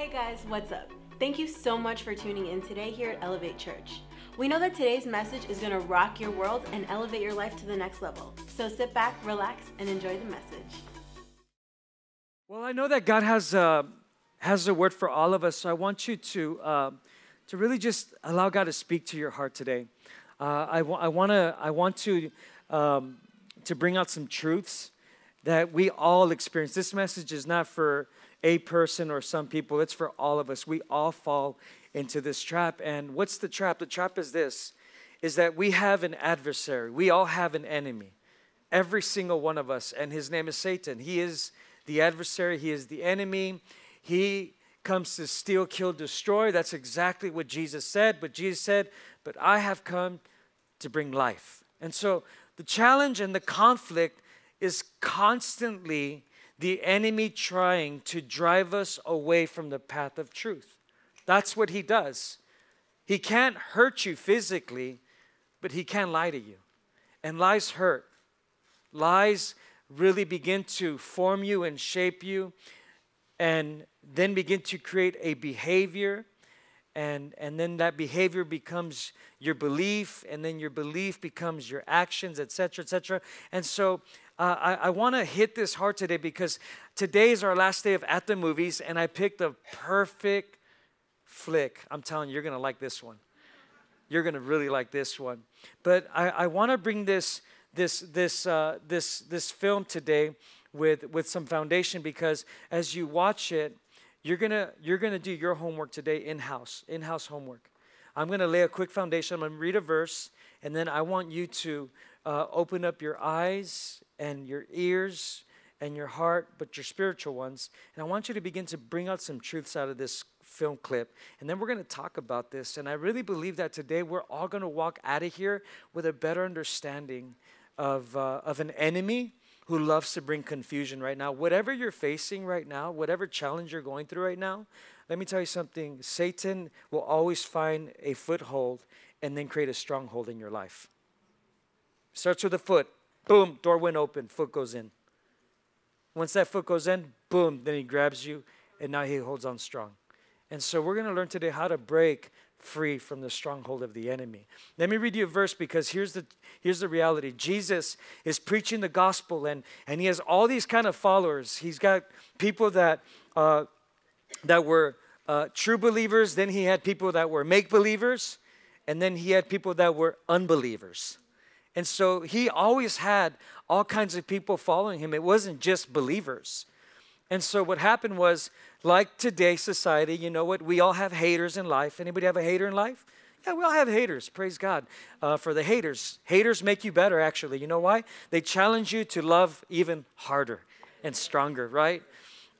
Hey guys, what's up? Thank you so much for tuning in today here at Elevate Church. We know that today's message is going to rock your world and elevate your life to the next level. So sit back, relax, and enjoy the message. Well, I know that God has a word for all of us, so I want you to really just allow God to speak to your heart today. I want to bring out some truths that we all experience. This message is not for a person or some people. It's for all of us. We all fall into this trap. And what's the trap? The trap is this, is that we have an adversary. We all have an enemy, every single one of us. And his name is Satan. He is the adversary. He is the enemy. He comes to steal, kill, destroy. That's exactly what Jesus said. But Jesus said, but I have come to bring life. And so the challenge and the conflict is constantly the enemy trying to drive us away from the path of truth. That's what he does. He can't hurt you physically, but he can lie to you. And lies hurt. Lies really begin to form you and shape you, and then begin to create a behavior, and then that behavior becomes your belief, and then your belief becomes your actions, etc., etc. And so I want to hit this hard today because today is our last day of At The Movies, and I picked a perfect flick. I'm telling you, you're going to like this one. You're going to really like this one. But I want to bring this film today with some foundation, because as you watch it, you're gonna do your homework today in-house homework. I'm going to lay a quick foundation. I'm going to read a verse, and then I want you to open up your eyes and your ears and your heart, but your spiritual ones. And I want you to begin to bring out some truths out of this film clip. And then we're going to talk about this. And I really believe that today we're all going to walk out of here with a better understanding of an enemy who loves to bring confusion right now. Whatever you're facing right now, whatever challenge you're going through right now, let me tell you something. Satan will always find a foothold and then create a stronghold in your life. Starts with the foot. Boom, door went open, foot goes in. Once that foot goes in, boom, then he grabs you, and now he holds on strong. And so we're going to learn today how to break free from the stronghold of the enemy. Let me read you a verse, because here's the reality. Jesus is preaching the gospel, and he has all these kind of followers. He's got people that were true believers. Then he had people that were make-believers. And then he had people that were unbelievers. And so he always had all kinds of people following him. It wasn't just believers. And so what happened was, like today's society, you know what? We all have haters in life. Anybody have a hater in life? Yeah, we all have haters. Praise God for the haters. Haters make you better, actually. You know why? They challenge you to love even harder and stronger, right?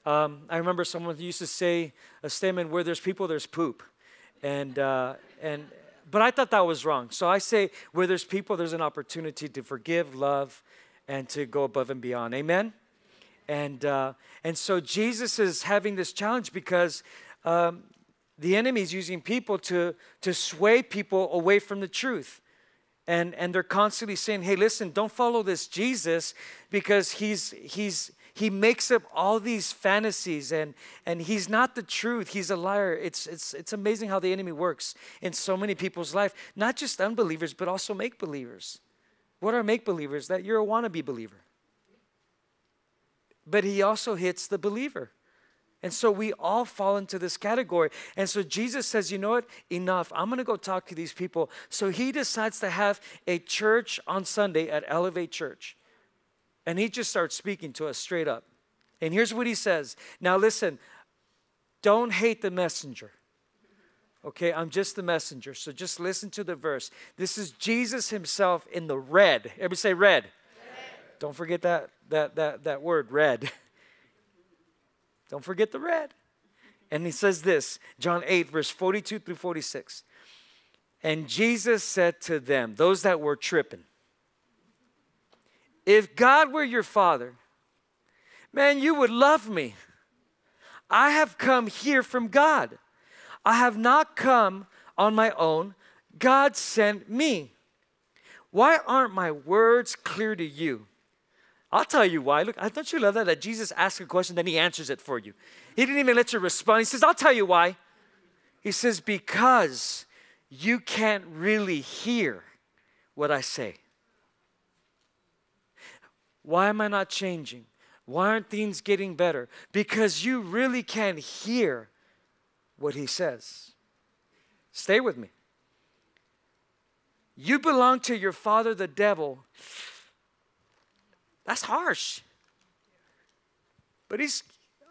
I remember someone used to say a statement, where there's people, there's poop. But I thought that was wrong. So I say, where there's people, there's an opportunity to forgive, love, and to go above and beyond. Amen? And so Jesus is having this challenge, because the enemy is using people to sway people away from the truth. And they're constantly saying, hey, listen, don't follow this Jesus, because he makes up all these fantasies, and he's not the truth. He's a liar. It's amazing how the enemy works in so many people's life, not just unbelievers, but also make-believers. What are make-believers? That you're a wannabe believer. But he also hits the believer. And so we all fall into this category. And so Jesus says, you know what? Enough. I'm going to go talk to these people. So he decides to have a church on Sunday at Elevate Church. And he just starts speaking to us straight up. And here's what he says. Now listen, don't hate the messenger. Okay, I'm just the messenger. So just listen to the verse. This is Jesus himself in the red. Everybody say red. Red. Don't forget that word, red. Don't forget the red. And he says this, John 8, verse 42 through 46. And Jesus said to them, those that were tripping, if God were your father, man, you would love me. I have come here from God. I have not come on my own. God sent me. Why aren't my words clear to you? I'll tell you why. Look, don't you love that Jesus asks a question, then he answers it for you. He didn't even let you respond. He says, I'll tell you why. He says, because you can't really hear what I say. Why am I not changing? Why aren't things getting better? Because you really can't hear what he says. Stay with me. You belong to your father, the devil. That's harsh. But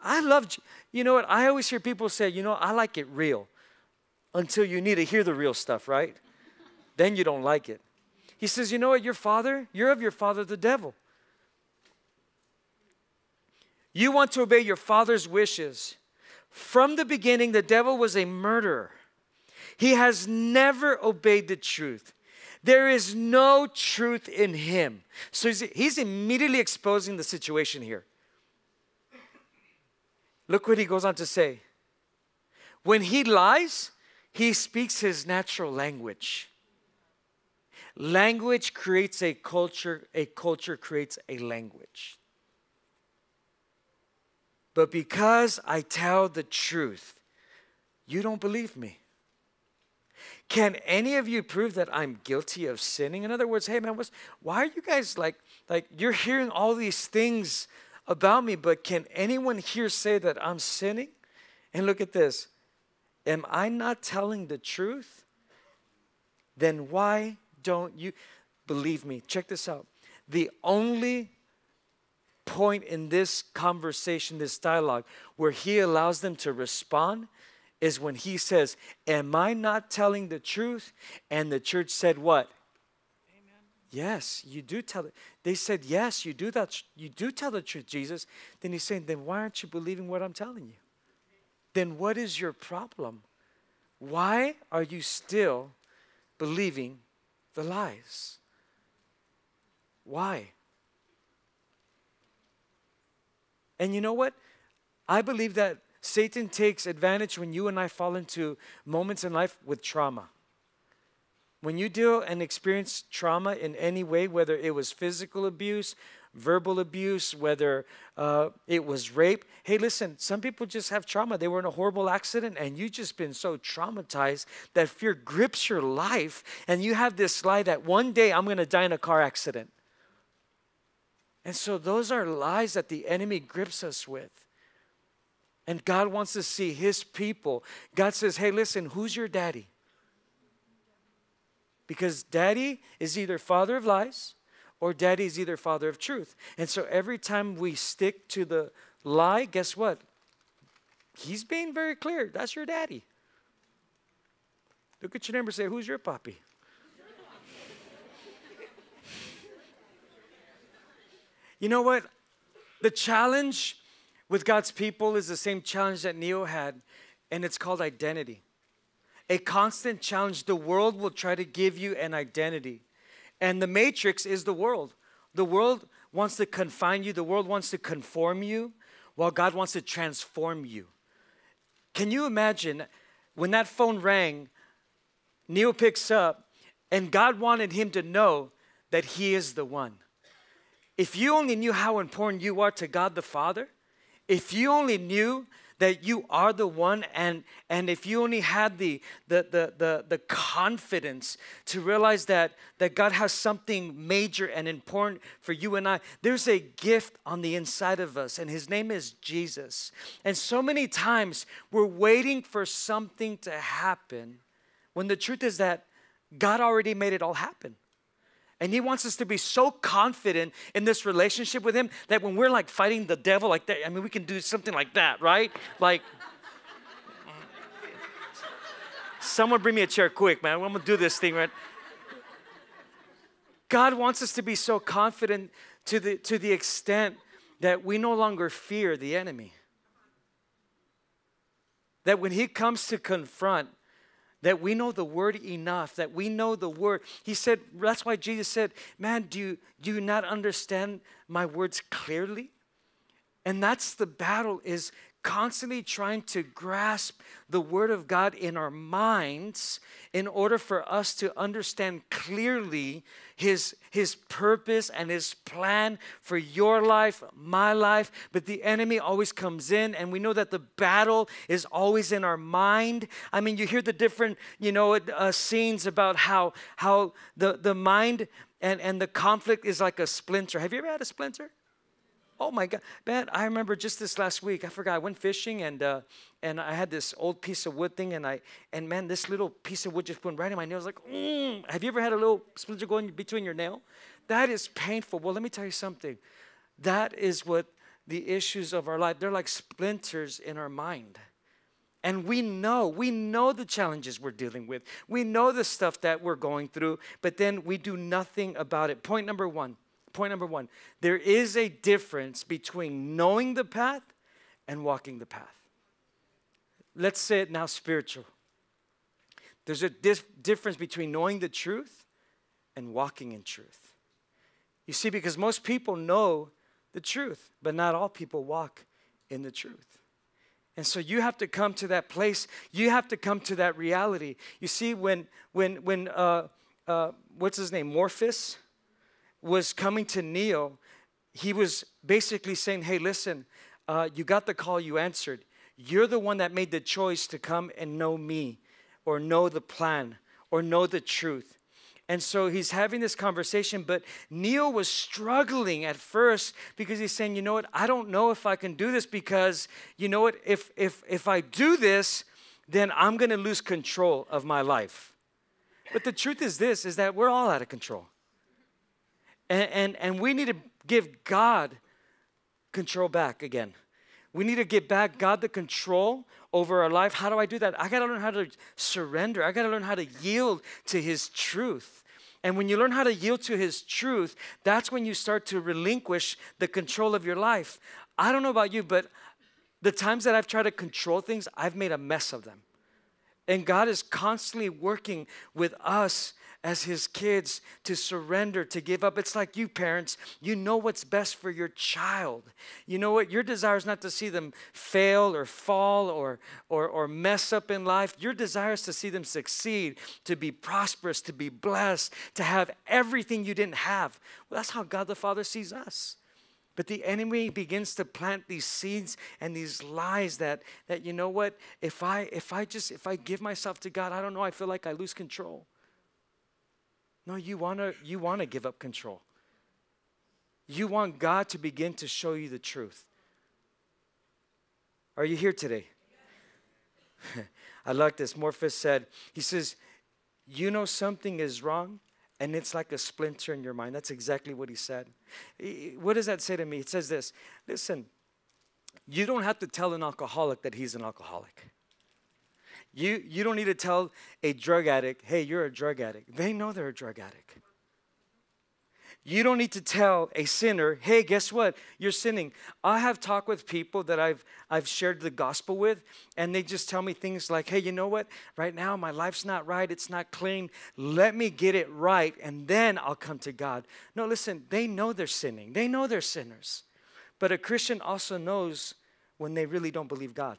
I love, you know what? I always hear people say, you know, I like it real. Until you need to hear the real stuff, right? Then you don't like it. He says, you know what? Your father, you're of your father, the devil. You want to obey your father's wishes. From the beginning, the devil was a murderer. He has never obeyed the truth. There is no truth in him. So he's immediately exposing the situation here. Look what he goes on to say. When he lies, he speaks his natural language. Language creates a culture. A culture creates a language. But because I tell the truth, you don't believe me. Can any of you prove that I'm guilty of sinning? In other words, hey man, why are you guys like you're hearing all these things about me, but can anyone here say that I'm sinning? And look at this. Am I not telling the truth? Then why don't you believe me? Check this out. The only point in this conversation, this dialogue, where he allows them to respond is when he says, am I not telling the truth? And the church said what? Amen. Yes, you do tell it. They said, yes, you do that. You do tell the truth, Jesus. Then he's saying, then why aren't you believing what I'm telling you? Then what is your problem? Why are you still believing the lies? Why? And you know what? I believe that Satan takes advantage when you and I fall into moments in life with trauma. When you deal and experience trauma in any way, whether it was physical abuse, verbal abuse, whether it was rape. Hey, listen, some people just have trauma. They were in a horrible accident and you've just been so traumatized that fear grips your life and you have this lie that one day I'm going to die in a car accident. And so those are lies that the enemy grips us with. And God wants to see his people. God says, hey, listen, who's your daddy? Because daddy is either father of lies or daddy is either father of truth. And so every time we stick to the lie, guess what? He's being very clear. That's your daddy. Look at your neighbor and say, who's your poppy? You know what? The challenge with God's people is the same challenge that Neo had, and it's called identity. A constant challenge. The world will try to give you an identity. And the Matrix is the world. The world wants to confine you. The world wants to conform you, while God wants to transform you. Can you imagine when that phone rang, Neo picks up, and God wanted him to know that he is the one. If you only knew how important you are to God the Father, if you only knew that you are the one, and if you only had the confidence to realize that God has something major and important for you and I, there's a gift on the inside of us, and his name is Jesus. And so many times we're waiting for something to happen when the truth is that God already made it all happen. And he wants us to be so confident in this relationship with him that when we're like fighting the devil like that, I mean, we can do something like that, right? Like, someone bring me a chair quick, man. I'm going to do this thing, right? God wants us to be so confident to the extent that we no longer fear the enemy. That when he comes to confront, that we know the word enough, that we know the word. He said, that's why Jesus said, man, do you not understand my words clearly? And that's the battle, is constantly trying to grasp the Word of God in our minds in order for us to understand clearly His purpose and His plan for your life, my life. But the enemy always comes in, and we know that the battle is always in our mind. I mean, you hear the different, you know, scenes about how the mind and the conflict is like a splinter. Have you ever had a splinter? Oh my God, man, I remember just this last week, I forgot, I went fishing and I had this old piece of wood thing and man, this little piece of wood just went right in my nail. I was like, Have you ever had a little splinter going between your nail? That is painful. Well, let me tell you something. That is what the issues of our life, they're like splinters in our mind. And we know the challenges we're dealing with. We know the stuff that we're going through, but then we do nothing about it. Point number one, there is a difference between knowing the path and walking the path. Let's say it now spiritual. There's a difference between knowing the truth and walking in truth. You see, because most people know the truth, but not all people walk in the truth. And so you have to come to that place. You have to come to that reality. You see, when what's his name, Morpheus was coming to Neo, he was basically saying, hey, listen, you got the call, you answered. You're the one that made the choice to come and know me or know the plan or know the truth. And so he's having this conversation, but Neo was struggling at first because he's saying, you know what, I don't know if I can do this because, you know what, if I do this, then I'm going to lose control of my life. But the truth is this, is that we're all out of control. And we need to give God control back again. We need to give back God the control over our life. How do I do that? I got to learn how to surrender. I got to learn how to yield to His truth. And when you learn how to yield to His truth, that's when you start to relinquish the control of your life. I don't know about you, but the times that I've tried to control things, I've made a mess of them. And God is constantly working with us as His kids to surrender, to give up. It's like you parents, you know what's best for your child. You know what? Your desire is not to see them fail or fall or mess up in life. Your desire is to see them succeed, to be prosperous, to be blessed, to have everything you didn't have. Well, that's how God the Father sees us. But the enemy begins to plant these seeds and these lies that you know what, if I give myself to God, I don't know, I feel like I lose control. No, you wanna give up control. You want God to begin to show you the truth. Are you here today? I like this. Morpheus said, he says, you know something is wrong, and it's like a splinter in your mind. That's exactly what he said. What does that say to me? It says this. Listen, you don't have to tell an alcoholic that he's an alcoholic. You don't need to tell a drug addict, hey, you're a drug addict. They know they're a drug addict. You don't need to tell a sinner, hey, guess what? You're sinning. I have talked with people that I've shared the gospel with, and they just tell me things like, hey, you know what? Right now, my life's not right. It's not clean. Let me get it right, and then I'll come to God. No, listen, they know they're sinning. They know they're sinners. But a Christian also knows when they really don't believe God.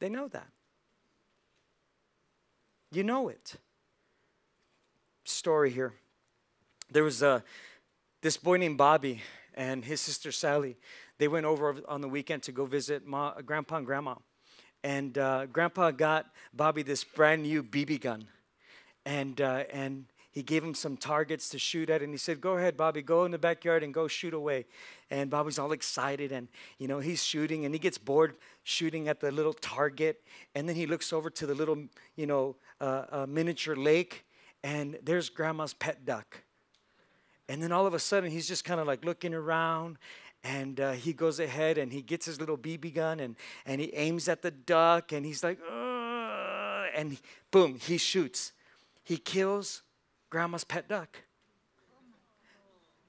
They know that. You know it. Story here. There was this boy named Bobby and his sister Sally. They went over on the weekend to go visit Grandpa and Grandma. And Grandpa got Bobby this brand new BB gun. And he gave him some targets to shoot at. And he said, go ahead, Bobby, go in the backyard and go shoot away. And Bobby's all excited. And, you know, he's shooting. And he gets bored shooting at the little target. And then he looks over to the little, you know, miniature lake. And there's Grandma's pet duck. And then all of a sudden, he's just kind of like looking around, and he goes ahead, and he gets his little BB gun, and he aims at the duck, and he's like, ugh! And boom, he shoots. He kills Grandma's pet duck.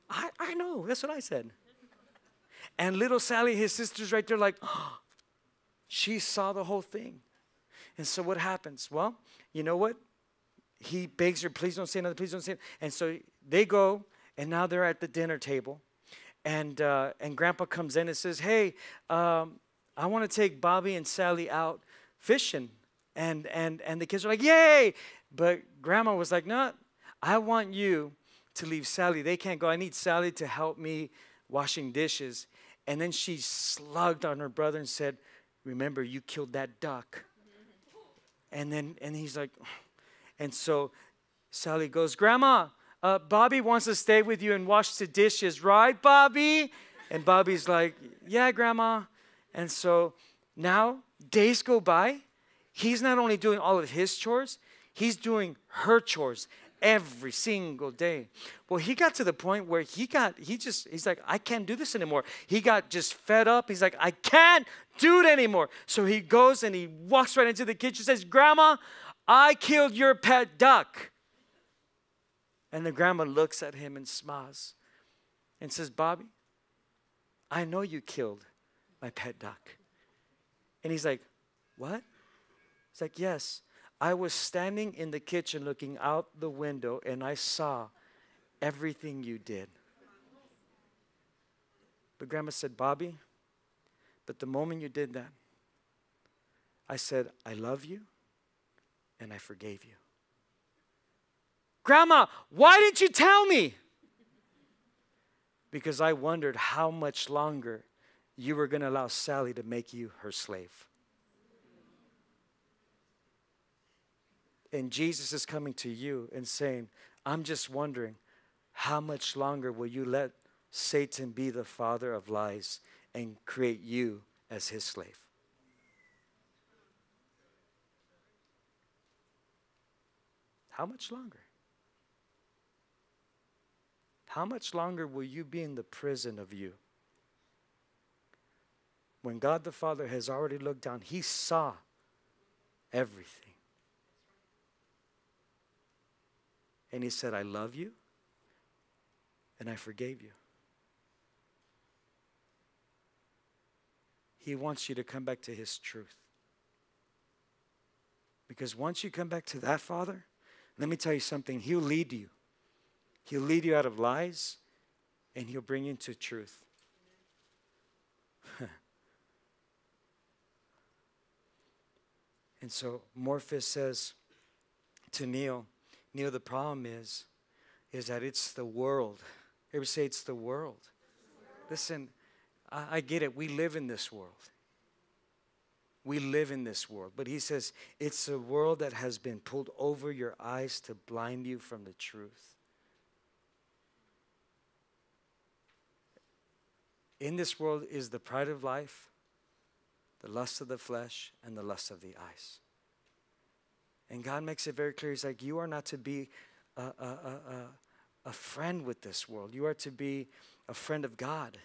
I know, that's what I said. And little Sally, his sister's right there like, oh, she saw the whole thing. And so what happens? Well, you know what? He begs her, please don't say another, please don't say another. And so they go. And now they're at the dinner table, and Grandpa comes in and says, hey, I want to take Bobby and Sally out fishing. And the kids are like, yay! But Grandma was like, no, I want you to leave Sally. They can't go. I need Sally to help me washing dishes. And then she slugged on her brother and said, remember, you killed that duck. And he's like, and so Sally goes, Grandma, Bobby wants to stay with you and wash the dishes, right, Bobby? And Bobby's like, yeah, Grandma. And so now days go by. He's not only doing all of his chores, he's doing her chores every single day. Well, he got to the point where he's like, I can't do this anymore. He got just fed up. He's like, I can't do it anymore. So he goes and he walks right into the kitchen, says, Grandma, I killed your pet duck. And the grandma looks at him and smiles and says, Bobby, I know you killed my pet duck. And he's like, what? He's like, yes, I was standing in the kitchen looking out the window and I saw everything you did. But Grandma said, Bobby, but the moment you did that, I said, I love you and I forgave you. Grandma, why didn't you tell me? Because I wondered how much longer you were going to allow Sally to make you her slave. And Jesus is coming to you and saying, I'm just wondering, how much longer will you let Satan be the father of lies and create you as his slave? How much longer? How much longer will you be in the prison of you? When God the Father has already looked down, he saw everything. And he said, I love you, and I forgave you. He wants you to come back to his truth. Because once you come back to that Father, let me tell you something, he'll lead you. He'll lead you out of lies, and he'll bring you into truth. And so Morpheus says to Neo, Neo, the problem is that it's the world. Everybody say it's the world. Listen, I get it. We live in this world. We live in this world. But he says, it's a world that has been pulled over your eyes to blind you from the truth. In this world is the pride of life, the lust of the flesh, and the lust of the eyes. And God makes it very clear. He's like, you are not to be a friend with this world. You are to be a friend of God.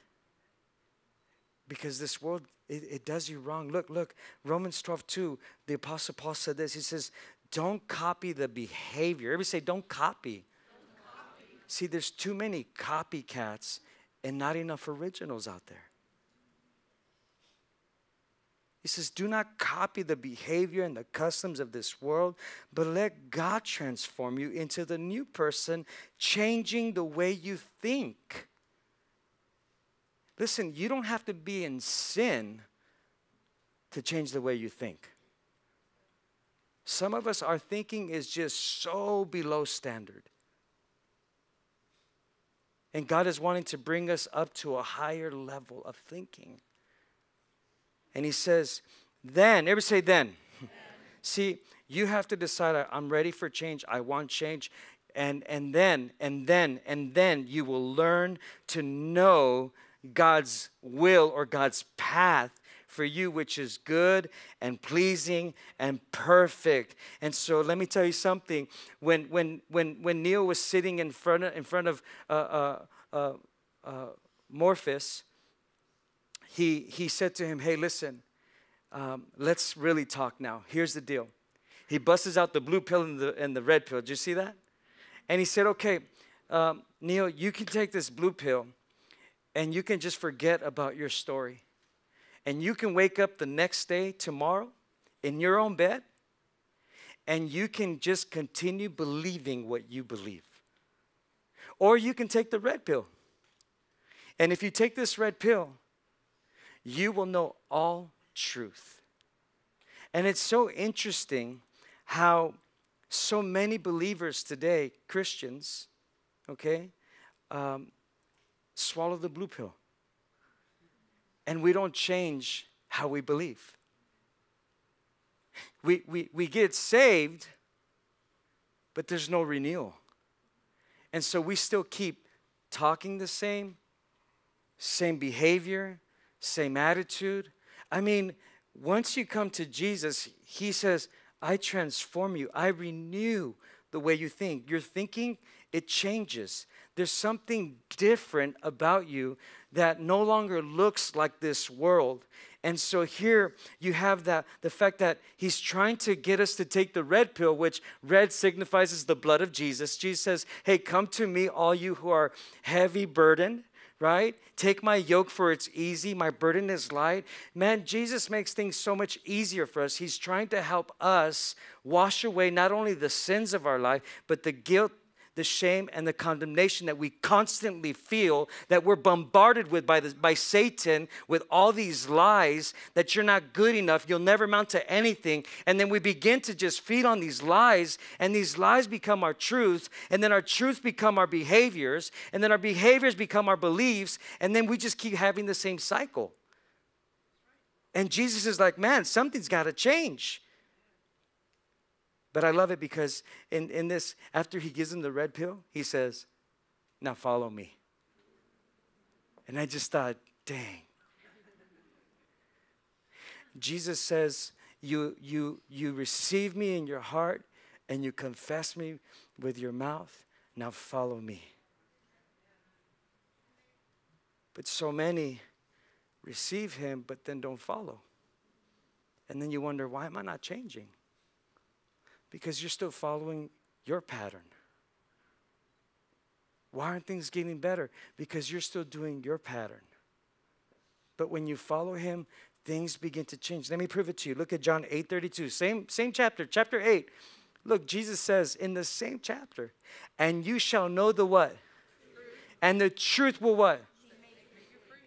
Because this world, it does you wrong. Look, Romans 12:2, the Apostle Paul said this. He says, don't copy the behavior. Everybody say, don't copy. Don't copy. See, there's too many copycats and not enough originals out there. He says, do not copy the behavior and the customs of this world, but let God transform you into the new person, changing the way you think. Listen, you don't have to be in sin to change the way you think. Some of us, our thinking is just so below standard. And God is wanting to bring us up to a higher level of thinking. And he says, then, everybody say then. Amen. See, you have to decide, I'm ready for change. I want change. And then you will learn to know God's will or God's path for you, which is good and pleasing and perfect. And so let me tell you something. When Neo was sitting in front of Morpheus, he said to him, hey, listen, let's really talk now. Here's the deal. He busts out the blue pill and the red pill. Did you see that? And he said, okay, Neo, you can take this blue pill and you can just forget about your story. And you can wake up the next day, tomorrow, in your own bed, and you can just continue believing what you believe. Or you can take the red pill. And if you take this red pill, you will know all truth. And it's so interesting how so many believers today, Christians, okay, swallow the blue pill. And we don't change how we believe. We get saved, but there's no renewal. And so we still keep talking the same behavior, same attitude. I mean, once you come to Jesus, he says, I transform you. I renew the way you think. Your thinking, it changes. There's something different about you that no longer looks like this world. And so here you have that, the fact that he's trying to get us to take the red pill, which red signifies the blood of Jesus. Jesus says, hey, come to me, all you who are heavy burdened, right? Take my yoke, for it's easy. My burden is light. Man, Jesus makes things so much easier for us. He's trying to help us wash away not only the sins of our life, but the guilt, the shame, and the condemnation that we constantly feel, that we're bombarded with by Satan, with all these lies that you're not good enough, you'll never amount to anything. And then we begin to just feed on these lies, and these lies become our truths, and then our truths become our behaviors, and then our behaviors become our beliefs, and then we just keep having the same cycle. And Jesus is like, man, something's got to change. But I love it because in this, after he gives him the red pill, he says, now follow me. And I just thought, dang. Jesus says, you receive me in your heart and you confess me with your mouth. Now follow me. But so many receive him, but then don't follow. And then you wonder, why am I not changing? Because you're still following your pattern. Why aren't things getting better? Because you're still doing your pattern. But when you follow him, things begin to change. Let me prove it to you. Look at John 8:32. Same chapter, chapter 8. Look, Jesus says in the same chapter, and you shall know the what? And the truth will what?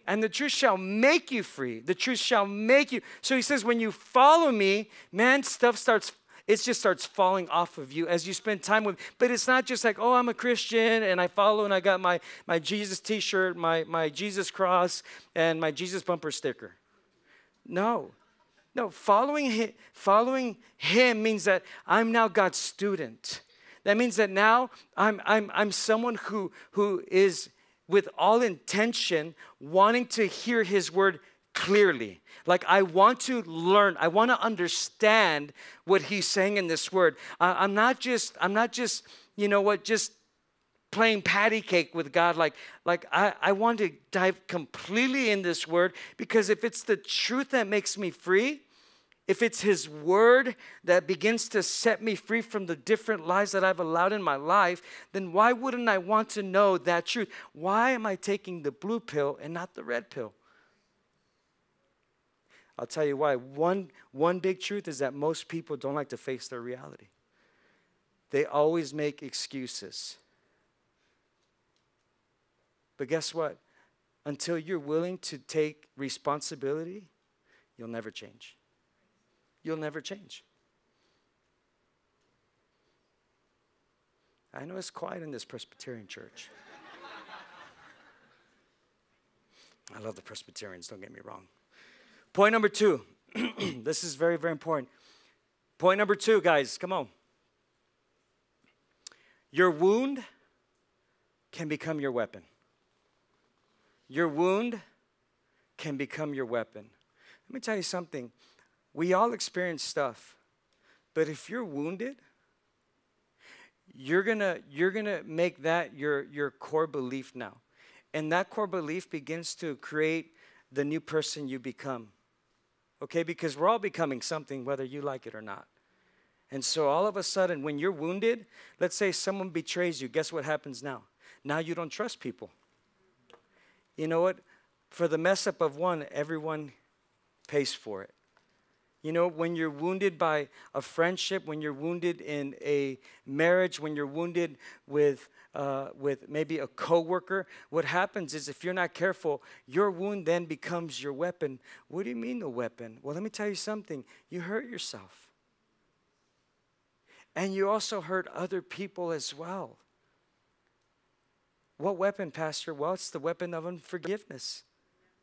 And the truth shall make you free. The truth shall make you. So he says, when you follow me, man, stuff starts. It just starts falling off of you as you spend time with. But it's not just like, oh, I'm a Christian and I follow and I got my Jesus t-shirt, my Jesus cross, and my Jesus bumper sticker. No. No, following him means that I'm now God's student. That means that now I'm someone who is with all intention wanting to hear his word clearly. Like, I want to learn. I want to understand what he's saying in this word. I'm not just, you know what, just playing patty cake with God. Like I want to dive completely in this word, because if it's the truth that makes me free, if it's his word that begins to set me free from the different lies that I've allowed in my life, then why wouldn't I want to know that truth? Why am I taking the blue pill and not the red pill? I'll tell you why. One big truth is that most people don't like to face their reality. They always make excuses. But guess what? Until you're willing to take responsibility, you'll never change. You'll never change. I know it's quiet in this Presbyterian church. I love the Presbyterians, don't get me wrong. Point number two, this is very, very important. Point number two, guys, come on. Your wound can become your weapon. Your wound can become your weapon. Let me tell you something. We all experience stuff, but if you're wounded, you're gonna make that your core belief now. And that core belief begins to create the new person you become. Okay, because we're all becoming something, whether you like it or not. And so all of a sudden, when you're wounded, let's say someone betrays you, guess what happens now? Now you don't trust people. You know what? For the mess up of one, everyone pays for it. You know, when you're wounded by a friendship, when you're wounded in a marriage, when you're wounded with maybe a coworker, what happens is if you're not careful, your wound then becomes your weapon. What do you mean the weapon? Well, let me tell you something. You hurt yourself. And you also hurt other people as well. What weapon, Pastor? Well, it's the weapon of unforgiveness.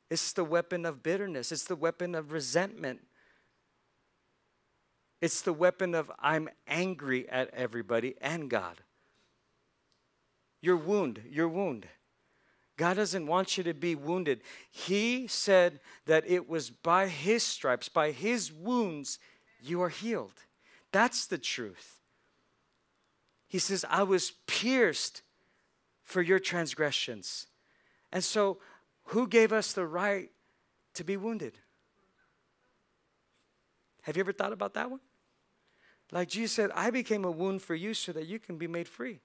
It's the weapon of bitterness. It's the weapon of resentment. It's the weapon of I'm angry at everybody and God. Your wound, your wound. God doesn't want you to be wounded. He said that it was by his stripes, by his wounds, you are healed. That's the truth. He says, I was pierced for your transgressions. And so, who gave us the right to be wounded? Have you ever thought about that one? Like Jesus said, I became a wound for you so that you can be made free.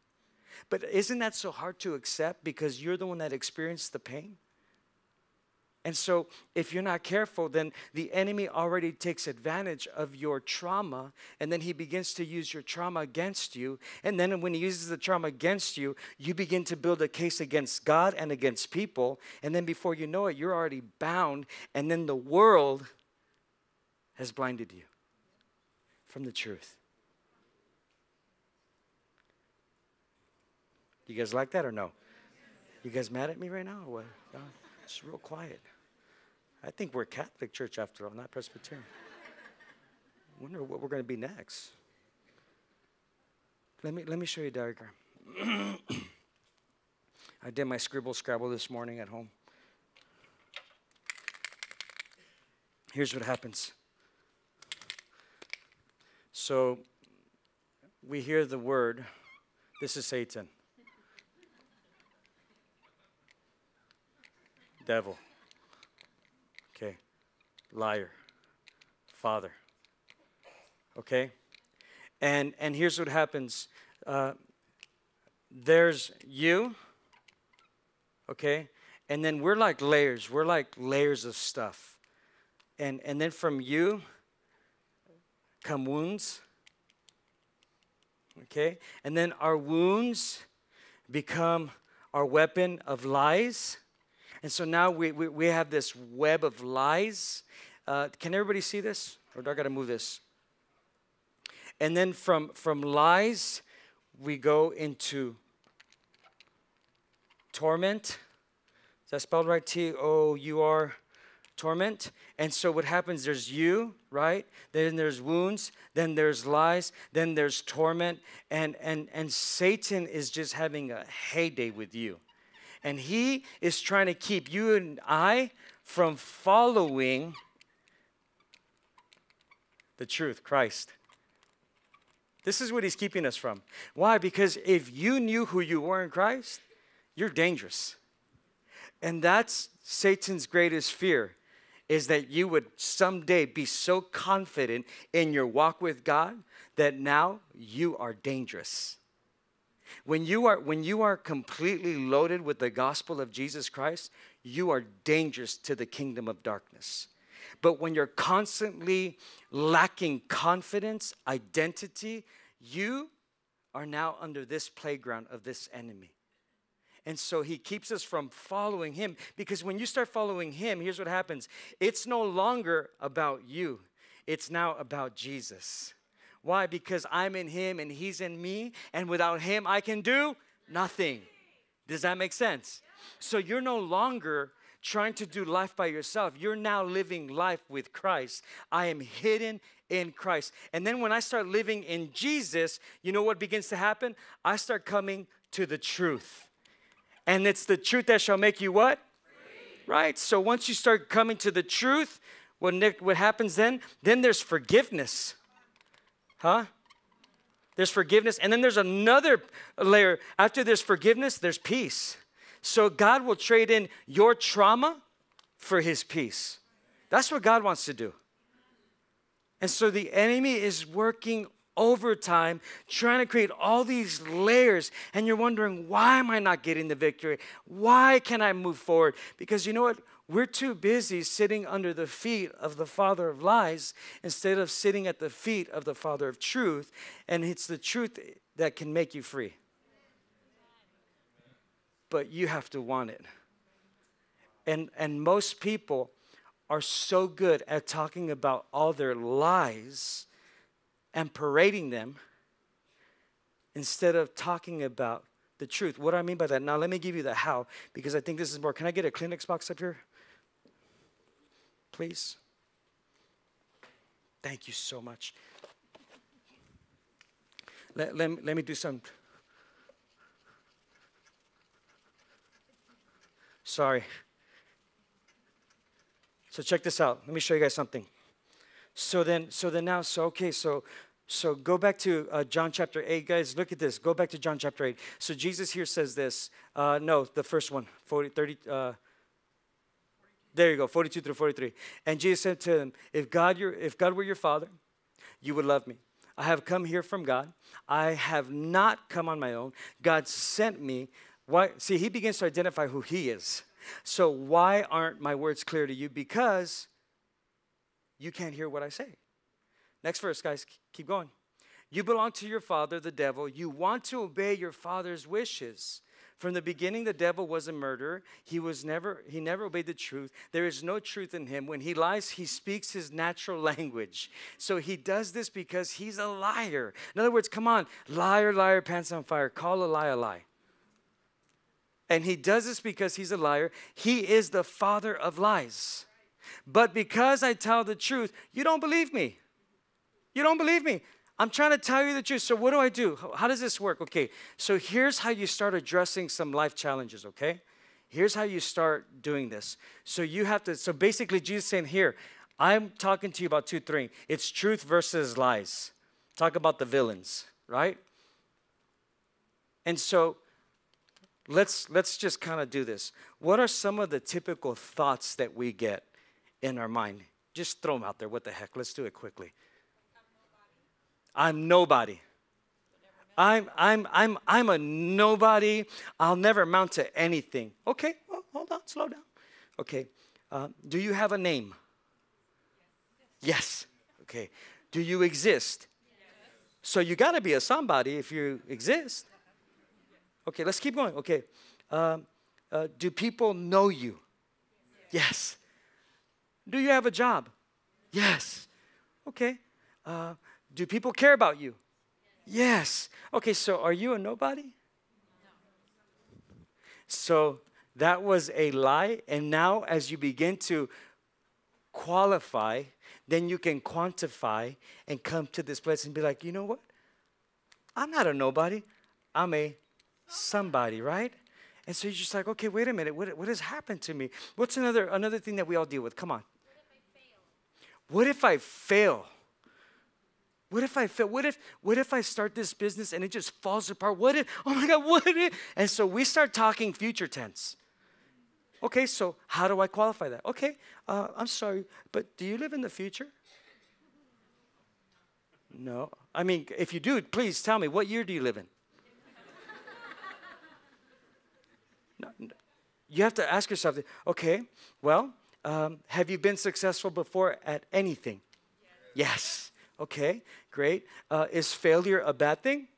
But isn't that so hard to accept because you're the one that experienced the pain? And so if you're not careful, then the enemy already takes advantage of your trauma, and then he begins to use your trauma against you. And then when he uses the trauma against you, you begin to build a case against God and against people. And then before you know it, you're already bound. And then the world has blinded you from the truth. You guys like that or no? You guys mad at me right now? Or what? No, it's real quiet. I think we're a Catholic church after all, not Presbyterian. I wonder what we're going to be next. Let me show you a diagram. I did my scribble this morning at home. Here's what happens. So we hear the word, this is Satan. Devil. Okay. Liar. Father. Okay? And here's what happens. There's you. Okay? And then we're like layers. We're like layers of stuff. And then from you come wounds. Okay? And then our wounds become our weapon of lies. And so now we have this web of lies. Can everybody see this? Or do I got to move this? And then from lies, we go into torment. Is that spelled right? T-O-U-R, torment. And so what happens, there's you, right? Then there's wounds. Then there's lies. Then there's torment. And Satan is just having a heyday with you. And he is trying to keep you and I from following the truth, Christ. This is what he's keeping us from. Why? Because if you knew who you were in Christ, you're dangerous. And that's Satan's greatest fear, is that you would someday be so confident in your walk with God that now you are dangerous. When you are completely loaded with the gospel of Jesus Christ, you are dangerous to the kingdom of darkness. But when you're constantly lacking confidence, identity, you are now under this playground of this enemy. And so he keeps us from following him, because when you start following him, here's what happens. It's no longer about you. It's now about Jesus. Why? Because I'm in him and he's in me, and without him I can do nothing. Does that make sense? So you're no longer trying to do life by yourself. You're now living life with Christ. I am hidden in Christ. And then when I start living in Jesus, you know what begins to happen? I start coming to the truth. And it's the truth that shall make you what? Free. Right? So once you start coming to the truth, what happens then? Then there's forgiveness. Huh? There's forgiveness. And then there's another layer. After there's forgiveness, there's peace. So God will trade in your trauma for his peace. That's what God wants to do. And so the enemy is working overtime, trying to create all these layers. And you're wondering, why am I not getting the victory? Why can I move forward? Because you know what? We're too busy sitting under the feet of the father of lies instead of sitting at the feet of the father of truth, and it's the truth that can make you free. But you have to want it. And most people are so good at talking about all their lies and parading them instead of talking about the truth. What do I mean by that? Now, let me give you the how, because I think this is more. Can I get a Kleenex box up here? Please. Thank you so much. Let me do some. Sorry. So check this out. Let me show you guys something. So go back to John chapter 8, guys. Look at this. Go back to John chapter 8. So Jesus here says this. No, the first one, 42 through 43. And Jesus said to him, if God were your father, you would love me. I have come here from God. I have not come on my own. God sent me. Why? See, he begins to identify who he is. So why aren't my words clear to you? Because you can't hear what I say. Next verse, guys, keep going. You belong to your father, the devil. You want to obey your father's wishes. From the beginning, the devil was a murderer. He never obeyed the truth. There is no truth in him. When he lies, he speaks his natural language. So he does this because he's a liar. In other words, come on, liar, liar, pants on fire. Call a lie a lie. And he does this because he's a liar. He is the father of lies. But because I tell the truth, you don't believe me. You don't believe me. I'm trying to tell you the truth. So what do I do? How does this work? Okay, so here's how you start addressing some life challenges, okay? Here's how you start doing this. So you have to, so basically Jesus is saying here, I'm talking to you about two, three. It's truth versus lies. Talk about the villains, right? And so let's just kind of do this. What are some of the typical thoughts that we get in our mind? Just throw them out there. What the heck? Let's do it quickly. I'm nobody. I'm a nobody. I'll never amount to anything. Okay, well, hold on, slow down. Okay, do you have a name? Yes. Okay. Do you exist? Yes. So you got to be a somebody if you exist. Okay, let's keep going. Okay, do people know you? Yes. Do you have a job? Yes. Okay. Do people care about you? Yes. Okay, so are you a nobody? No. So that was a lie. And now as you begin to qualify, then you can quantify and come to this place and be like, you know what? I'm not a nobody. I'm a somebody, right? And so you're just like, okay, wait a minute. What has happened to me? What's another thing that we all deal with? Come on. What if I fail? What if I fail? What if I fail? What if I start this business and it just falls apart? What if, oh my God, what if? And so we start talking future tense. Okay, so how do I qualify that? Okay, I'm sorry, but do you live in the future? No. I mean, if you do, please tell me, what year do you live in? No, you have to ask yourself, okay, well, have you been successful before at anything? Yes. Okay, great. Is failure a bad thing?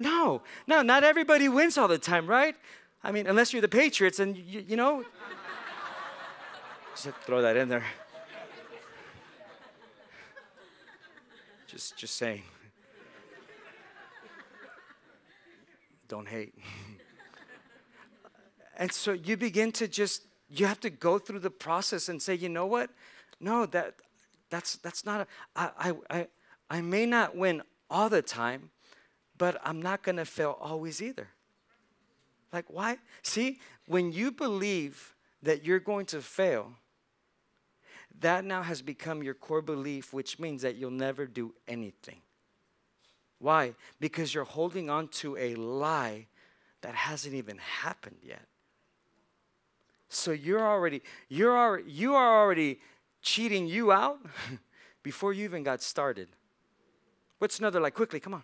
No. No, not everybody wins all the time, right? I mean, unless you're the Patriots and, you know. Just throw that in there. Just saying. Don't hate. And so you begin to just, you have to go through the process and say, you know what? No, that's not, I may not win all the time, but I'm not going to fail always either. Like, why? See, when you believe that you're going to fail, that now has become your core belief, which means that you'll never do anything. Why? Because you're holding on to a lie that hasn't even happened yet. So you are already cheating you out before you even got started. What's another like? Quickly, come on.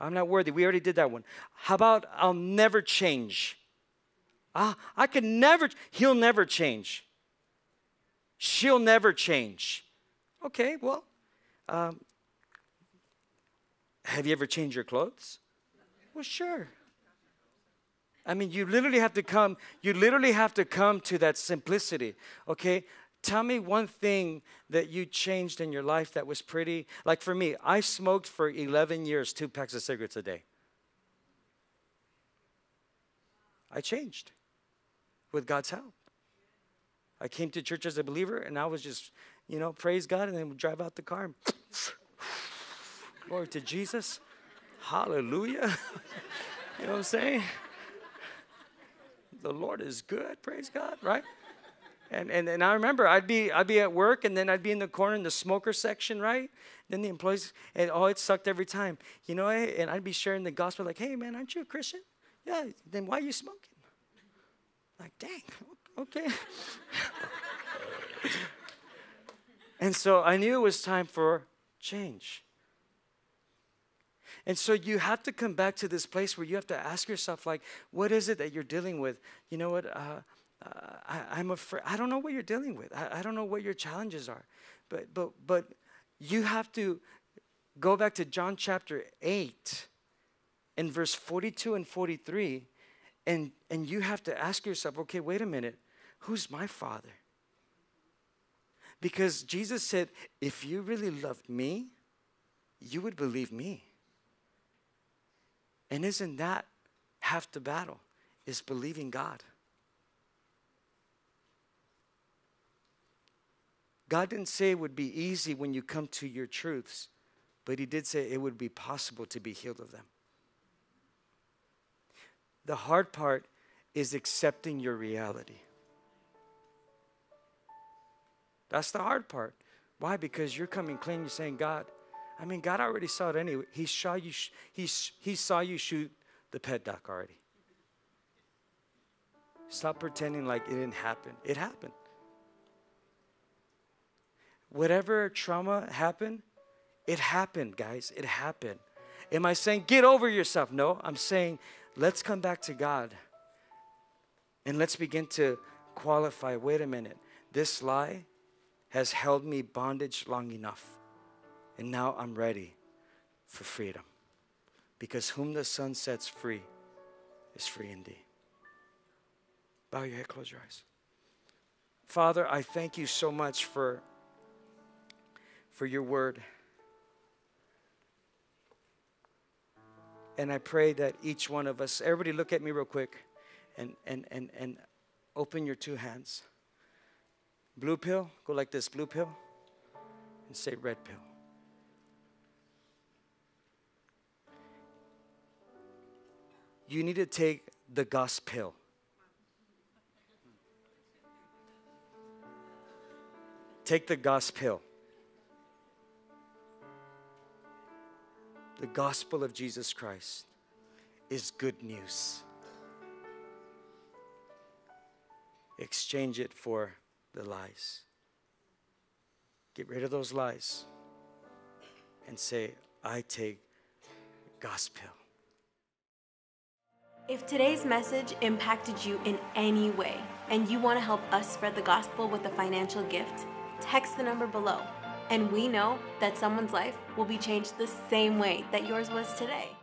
I'm not worthy. We already did that one. How about I'll never change? I could never, he'll never change. She'll never change. Okay, well, have you ever changed your clothes? Well, sure. I mean, you literally have to come to that simplicity, okay? Tell me one thing that you changed in your life that was pretty. Like for me, I smoked for 11 years 2 packs of cigarettes a day. I changed with God's help. I came to church as a believer, and I was just, you know, praise God, and then we'd drive out the car. And glory to Jesus. Hallelujah. You know what I'm saying? The Lord is good. Praise God, right? And I remember I'd be at work, and then I'd be in the corner in the smoker section, right? Then the employees, and oh, it sucked every time. You know, and I'd be sharing the gospel like, hey, man, aren't you a Christian? Yeah, then why are you smoking? Like, dang, okay. And so I knew it was time for change. And so you have to come back to this place where you have to ask yourself, like, what is it that you're dealing with? You know what? I'm afraid. I don't know what you're dealing with. I don't know what your challenges are. But you have to go back to John chapter 8 in verse 42 and 43. And you have to ask yourself, okay, wait a minute. Who's my Father? Because Jesus said, if you really loved me, you would believe me. And isn't that half the battle, is believing God? God didn't say it would be easy when you come to your truths, but he did say it would be possible to be healed of them. The hard part is accepting your reality. That's the hard part. Why? Because you're coming clean. You're saying, God, I mean, God already saw it anyway. He saw you shoot the pet doc already. Stop pretending like it didn't happen. It happened. Whatever trauma happened, it happened, guys. It happened. Am I saying get over yourself? No, I'm saying let's come back to God and let's begin to qualify. Wait a minute. This lie has held me bondage long enough, and now I'm ready for freedom, because whom the Son sets free is free indeed. Bow your head, close your eyes. Father, I thank you so much for your word. And I pray that each one of us, everybody look at me real quick and open your 2 hands. Blue pill, go like this, blue pill, and say red pill. You need to take the gospel pill. Take the gospel pill. The gospel of Jesus Christ is good news. Exchange it for the lies. Get rid of those lies and say, I take gospel. If today's message impacted you in any way and you want to help us spread the gospel with a financial gift, text the number below. And we know that someone's life will be changed the same way that yours was today.